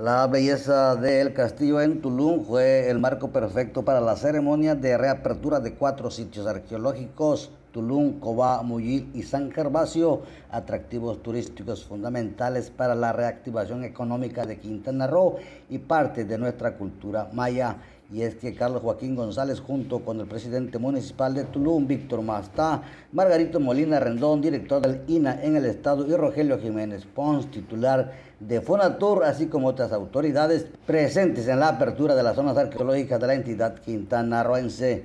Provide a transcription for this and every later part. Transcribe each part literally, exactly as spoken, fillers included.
La belleza del castillo en Tulum fue el marco perfecto para la ceremonia de reapertura de cuatro sitios arqueológicos: Tulum, Cobá, Muyil y San Gervasio, atractivos turísticos fundamentales para la reactivación económica de Quintana Roo y parte de nuestra cultura maya. Y es que Carlos Joaquín González, junto con el presidente municipal de Tulum, Víctor Mas Tah, Margarito Molina Rendón, director del I N A H en el estado, y Rogelio Jiménez Pons, titular de FONATUR, así como otras autoridades presentes en la apertura de las zonas arqueológicas de la entidad quintanarroense.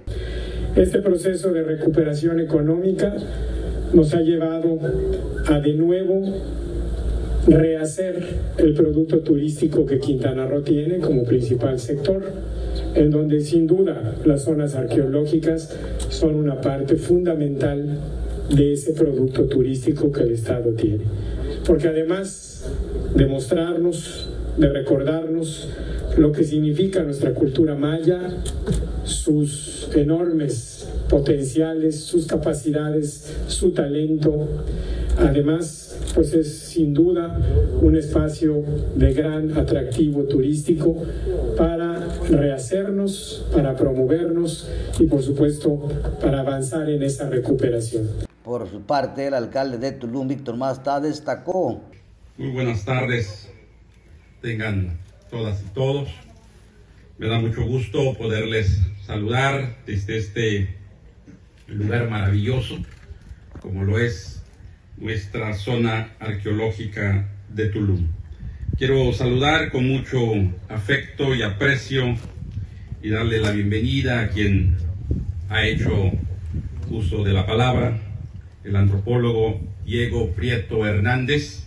Este proceso de recuperación económica nos ha llevado a de nuevo rehacer el producto turístico que Quintana Roo tiene como principal sector, en donde sin duda las zonas arqueológicas son una parte fundamental de ese producto turístico que el Estado tiene. Porque además de mostrarnos, de recordarnos lo que significa nuestra cultura maya, sus enormes potenciales, sus capacidades, su talento, además pues es sin duda un espacio de gran atractivo turístico para rehacernos, para promovernos y por supuesto para avanzar en esa recuperación. Por su parte, el alcalde de Tulum, Víctor Mas Tah, destacó: muy buenas tardes tengan todas y todos. Me da mucho gusto poderles saludar desde este lugar maravilloso como lo es nuestra zona arqueológica de Tulum. Quiero saludar con mucho afecto y aprecio y darle la bienvenida a quien ha hecho uso de la palabra, el antropólogo Diego Prieto Hernández,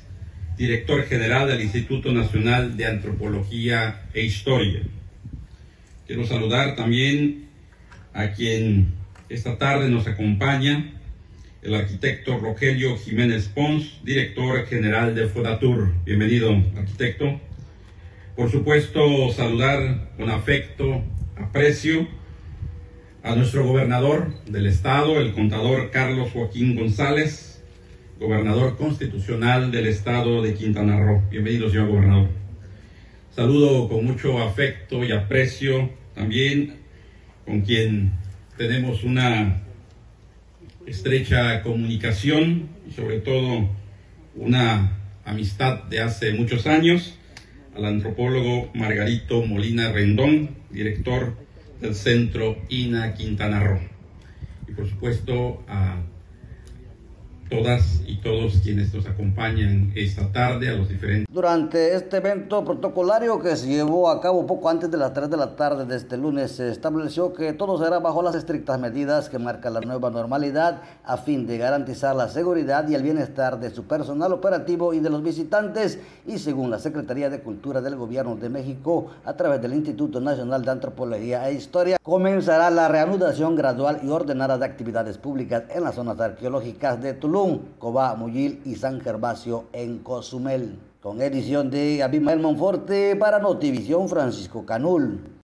director general del Instituto Nacional de Antropología e Historia. Quiero saludar también a quien esta tarde nos acompaña, el arquitecto Rogelio Jiménez Pons, director general de FONATUR. Bienvenido, arquitecto. Por supuesto, saludar con afecto, aprecio a nuestro gobernador del estado, el contador Carlos Joaquín González, gobernador constitucional del estado de Quintana Roo. Bienvenido, señor gobernador. Saludo con mucho afecto y aprecio también con quien tenemos una estrecha comunicación y sobre todo una amistad de hace muchos años, al antropólogo Margarito Molina Rendón, director del Centro I N A H Quintana Roo, y por supuesto a todas y todos quienes nos acompañan esta tarde a los diferentes. Durante este evento protocolario que se llevó a cabo poco antes de las tres de la tarde de este lunes, se estableció que todo será bajo las estrictas medidas que marca la nueva normalidad a fin de garantizar la seguridad y el bienestar de su personal operativo y de los visitantes, y según la Secretaría de Cultura del Gobierno de México, a través del Instituto Nacional de Antropología e Historia, comenzará la reanudación gradual y ordenada de actividades públicas en las zonas arqueológicas de Tulum, Cobá, Muyil y San Gervasio en Cozumel. Con edición de Abimael Monforte para Notivisión, Francisco Canul.